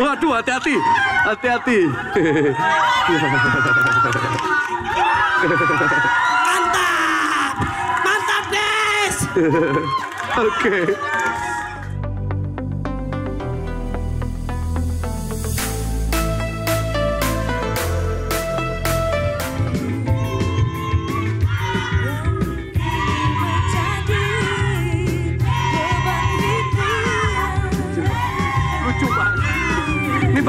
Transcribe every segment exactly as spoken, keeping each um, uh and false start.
Waduh, hati-hati, hati-hati. Mantap, mantap Des. Oke.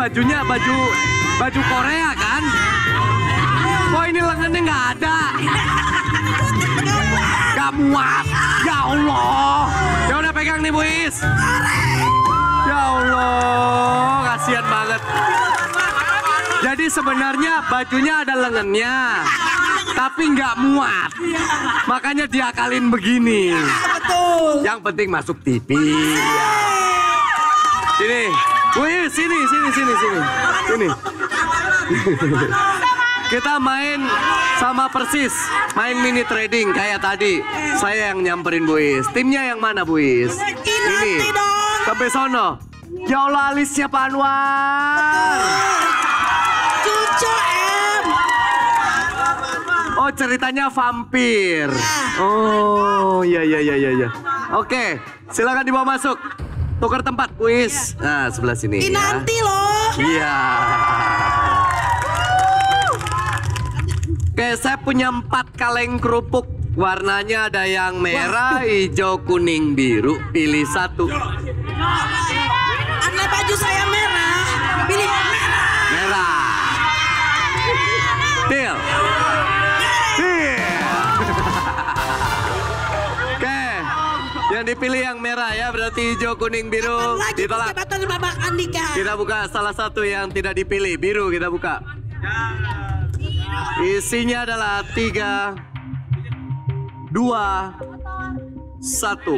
Bajunya baju baju Korea kan? Kok oh, ini lengannya nggak ada? Gak muat, ya Allah. Ya udah pegang nih Buis. Ya Allah, kasihan banget. Jadi sebenarnya bajunya ada lengannya, tapi nggak muat. Makanya diakalin begini. Yang penting masuk T V. Sini. Wih, sini, sini, sini, sini, sini. Kita main sama persis, main mini trading kayak tadi. Saya yang nyamperin Buis. Timnya yang mana Buis? Ini. Sampai sono. Ya Allah, alisnya Pak Anwar. Cucu em. Oh, ceritanya vampir. Oh, iya, iya, iya, iya. Oke, silakan dibawa masuk. Tukar tempat, Buis. Nah, sebelah sini. Ini ya. Nanti loh. Iya. Oke, saya punya empat kaleng kerupuk. Warnanya ada yang merah, Wah. hijau, kuning, biru. Pilih satu. Anak baju saya merah. Pilih merah. Merah. Deal. Yang dipilih yang merah ya, berarti hijau, kuning, biru ditolak. Kita buka salah satu yang tidak dipilih, biru kita buka. Isinya adalah tiga, dua, satu.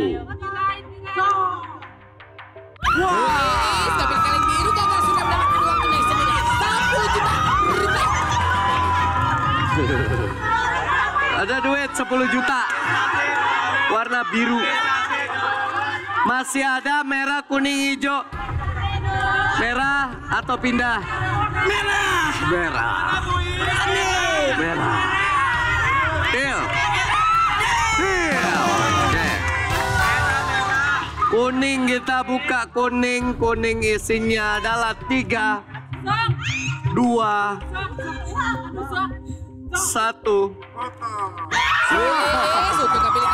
Ada duit sepuluh juta, warna biru. Masih ada merah, kuning, hijau. Merah atau pindah? Merah. Merah. Merah. Deal. Deal. Okay. Kuning kita buka, kuning. Kuning isinya adalah tiga, dua, satu. Masih ada kesempatan.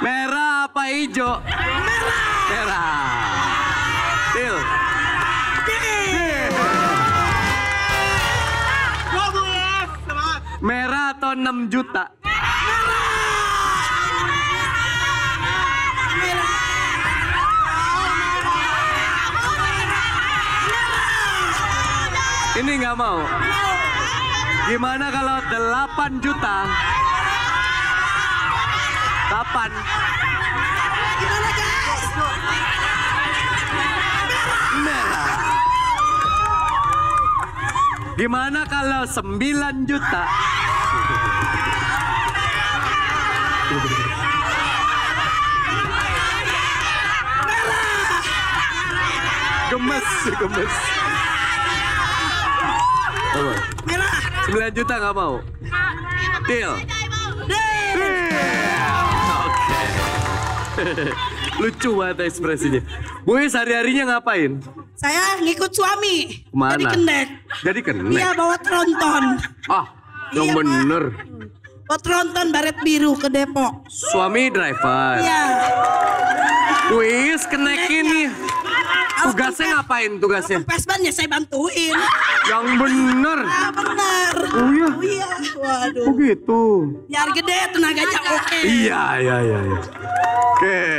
Merah apa hijau? Merah. Merah. Deal. Merah atau enam juta? Ini nggak mau. Gimana kalau delapan juta? Delapan. Gimana guys? Merah. Gimana kalau sembilan juta? Gemes, gemes. Merah. sembilan juta nggak mau. Deal. Oke. Lucu banget ekspresinya. Buis hari-harinya ngapain? Saya ngikut suami. Kemana? Jadi kendek. Jadi kendek? Iya, bawa tronton. Ah, yang iya, bener. Pak. Bawa tronton baret biru ke Depok. Suami driver. Iya. Buis kenekin nih. Tugasnya ngapain tugasnya? Pesbannya saya bantuin. Yang bener. Nah, bener. Oh iya. Oh iya. Waduh. Oh gitu. Biar gede tenaganya oke. Okay. Iya, iya, iya. Oke. Okay.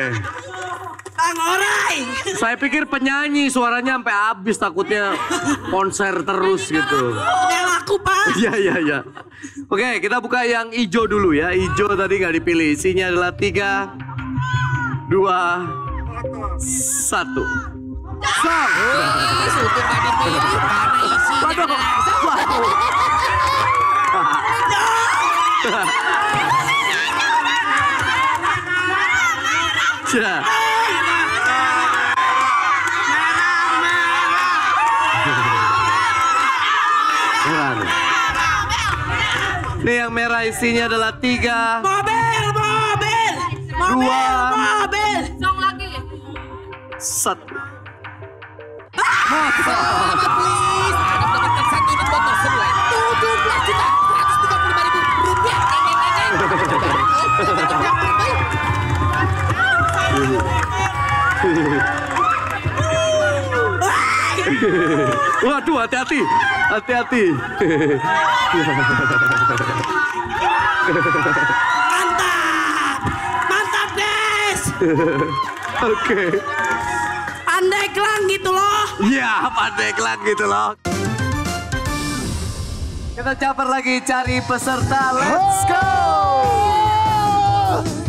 Bang Orai. Saya pikir penyanyi suaranya sampai habis, takutnya konser terus gitu. Udah laku, Pak. Iya, iya, iya. Oke, okay, kita buka yang hijau dulu ya. Hijau tadi nggak dipilih. Isinya adalah tiga, dua, satu. Sang. Waduh, waduh. Merah, merah, merah. Ini yang merah isinya adalah tiga mobil, mobil, dua mobil, song lagi, satu. Waduh, hati-hati, hati-hati. Mantap, mantap, Des. Oke. Pandeglang gitu loh. Iya, pandeglang gitu loh. Kita caper lagi cari peserta. Let's go.